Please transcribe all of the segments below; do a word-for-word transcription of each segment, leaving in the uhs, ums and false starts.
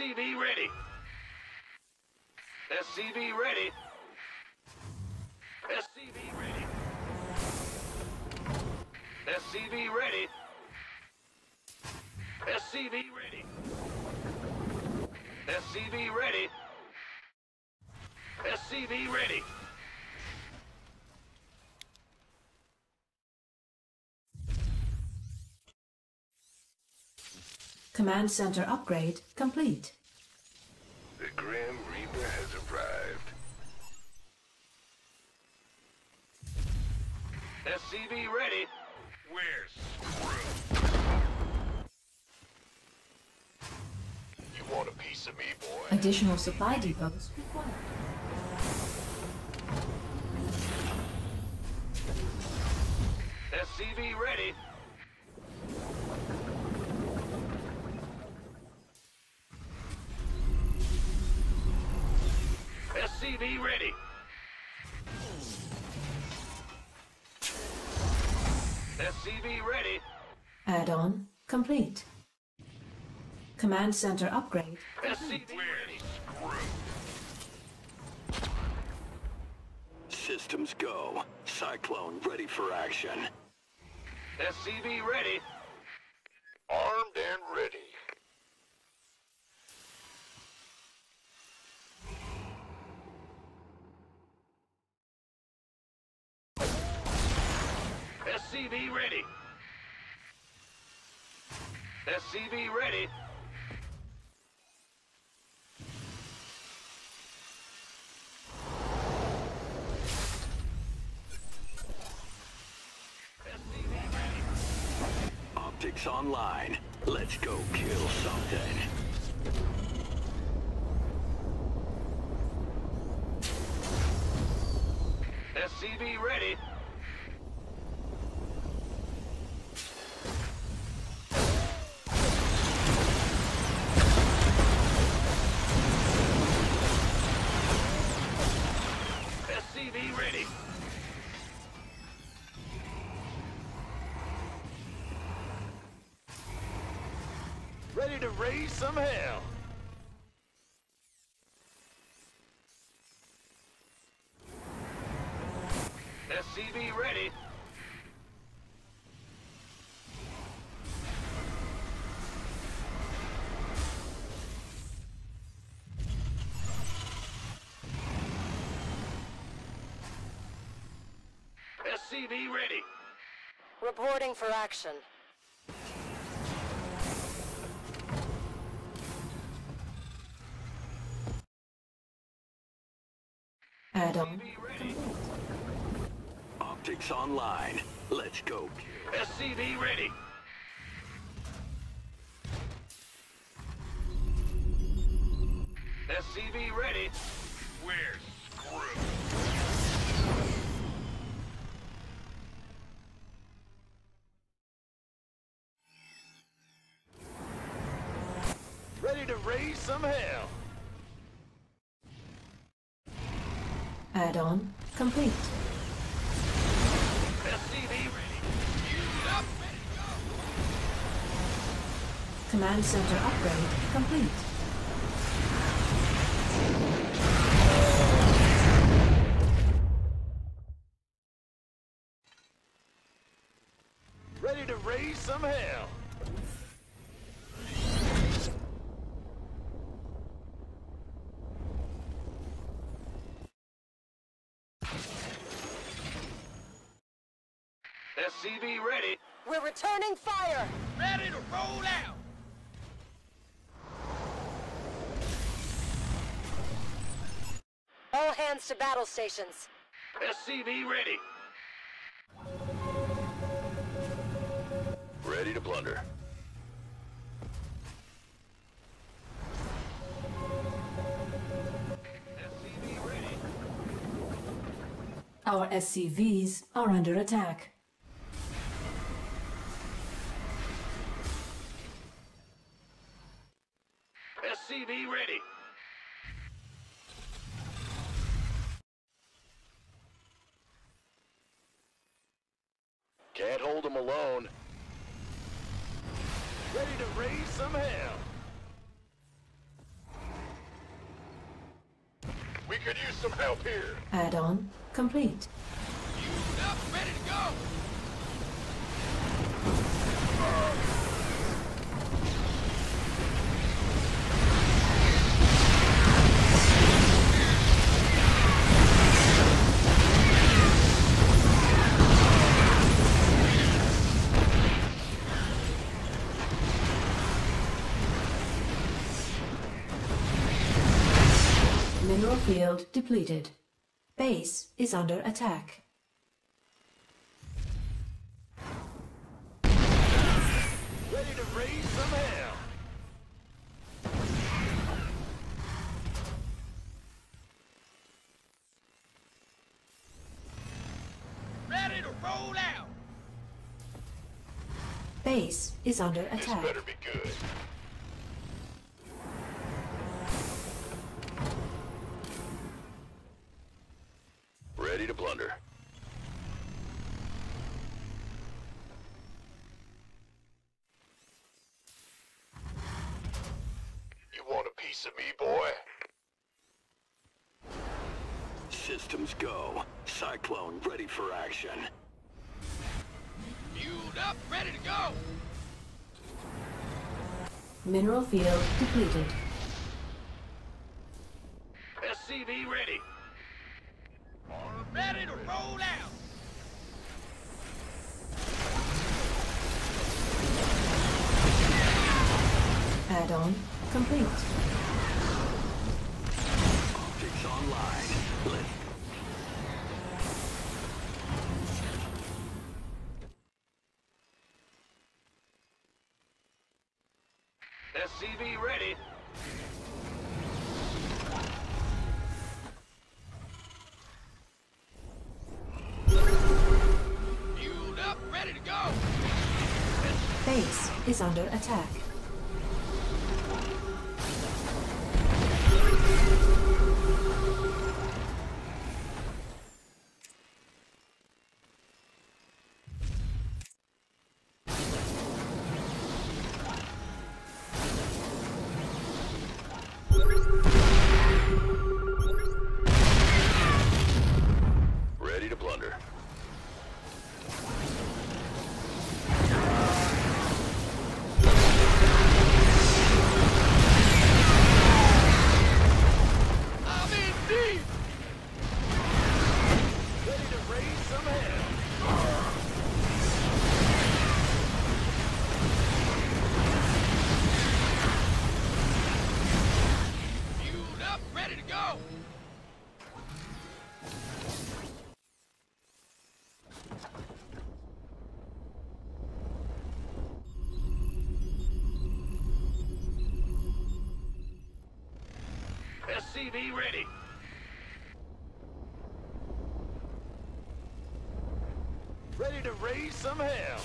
S C V ready. S C V ready. S C V ready. S C V ready. S C V ready. S C V ready. S C V ready. Command center upgrade complete. The Grim Reaper has arrived. S C V ready. We're screwed. You want a piece of me, boy? Additional supply depots required. S C V ready. S C V ready. S C V ready. Add-on complete. Command center upgrade. S C V ready. Screw. Systems go. Cyclone ready for action. S C V ready. Armed and ready. S C V ready. S C V ready. S C V ready. Optics online. Let's go kill something. S C V ready. Ready to raise some hell. S C V ready. S C V ready. Reporting for action. Adam. Optics online. Let's go. S C V ready. S C V ready. We're screwed. Ready to raise some hell. Add-on complete. S C V ready. Use up and go. Command center upgrade complete. Ready to raise some hell. S C V ready. We're returning fire. Ready to roll out. All hands to battle stations. S C V ready. Ready to plunder. S C V ready. Our S C Vs are under attack. S C V ready. Can't hold them alone. Ready to raise some hell. We could use some help here. Add-on complete. Used up, ready to go. Mineral field depleted. Base is under attack. Ready to raise some hell. Ready to roll out. Base is under attack. This better be good. Ready to plunder. You want a piece of me, boy? Systems go. Cyclone ready for action. Fueled up, ready to go! Mineral field depleted. S C V ready. Ready to roll out! Add-on complete. Optics online. Lift. S C V ready. Base is under attack. Ready to plunder. S C V ready. Ready to raise some hell.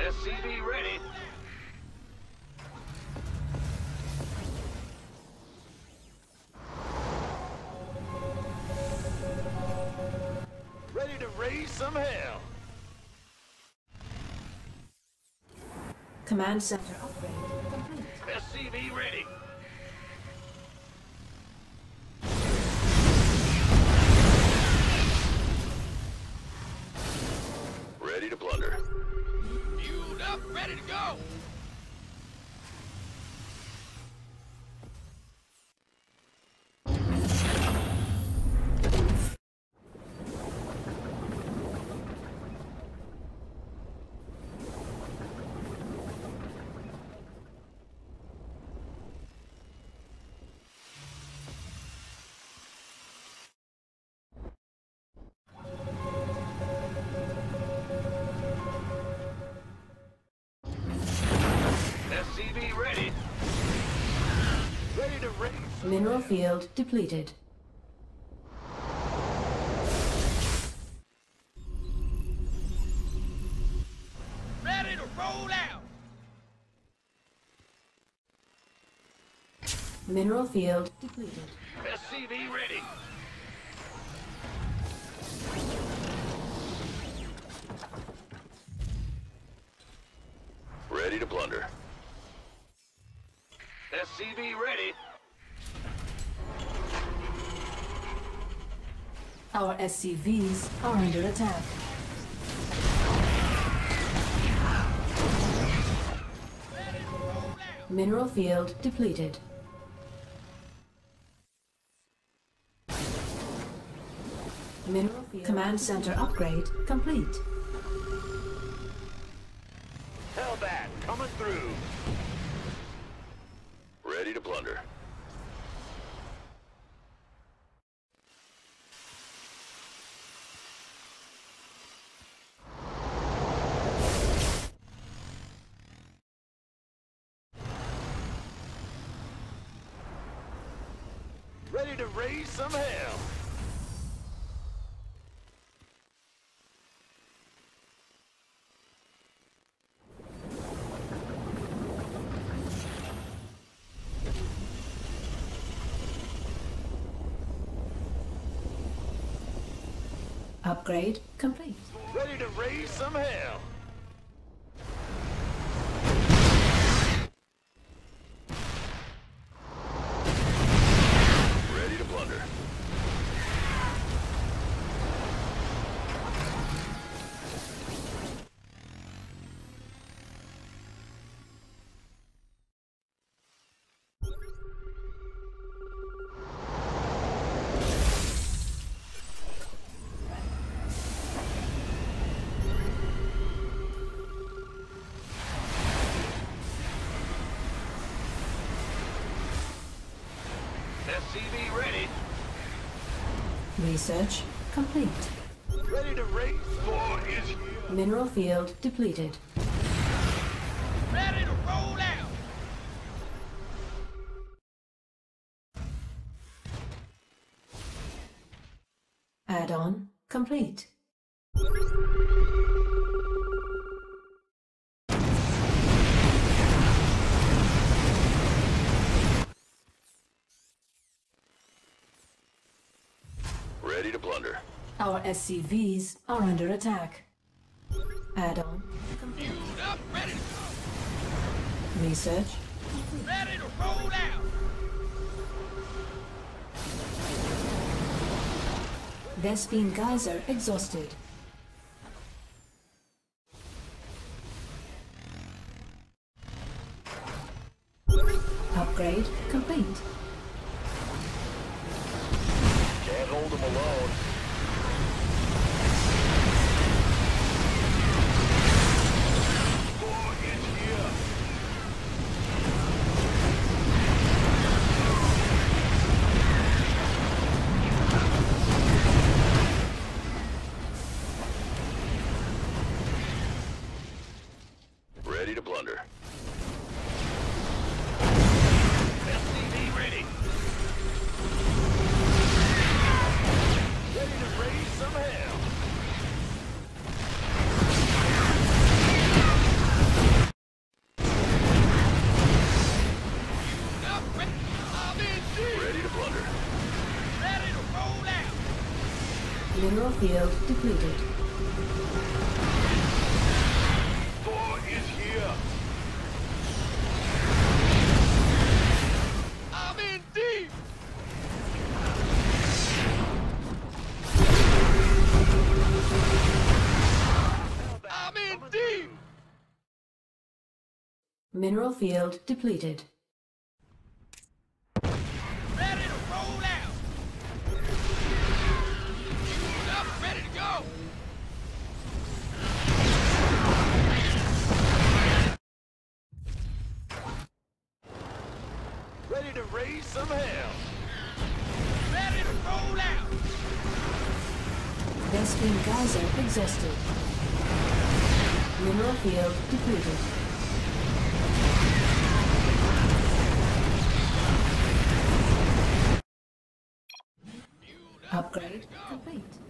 S C V ready. Ready to raise some hell. Command center upgrade complete. S C V ready. Ready to plunder. Fueled up, ready to go. Mineral field depleted. Ready to roll out. Mineral field depleted. S C V ready. S C V ready. Our S C Vs are under attack. Mineral field depleted. Mineral field command center upgrade complete. Hellbat coming through. Ready to plunder. Ready to raise some hell. Upgrade complete. Ready to raise some hell. Ready to plunder. S C V ready. Research complete. Ready to raise. War is here. Mineral field depleted. Ready to roll out. Add-on complete. Ready to plunder. Our S C Vs are under attack. Add-on complete. Up, ready to go. Research. Ready to roll out. Vespene Geyser exhausted. Upgrade complete. Can't hold them alone. War is here. Ready to plunder. S C B ready. Mineral field depleted. War is here. I'm in deep. I'm in deep. Mineral field depleted. Ready to raise some hell. Ready to roll out. Vespene Geyser exhausted. Mineral field depleted. Upgrade complete.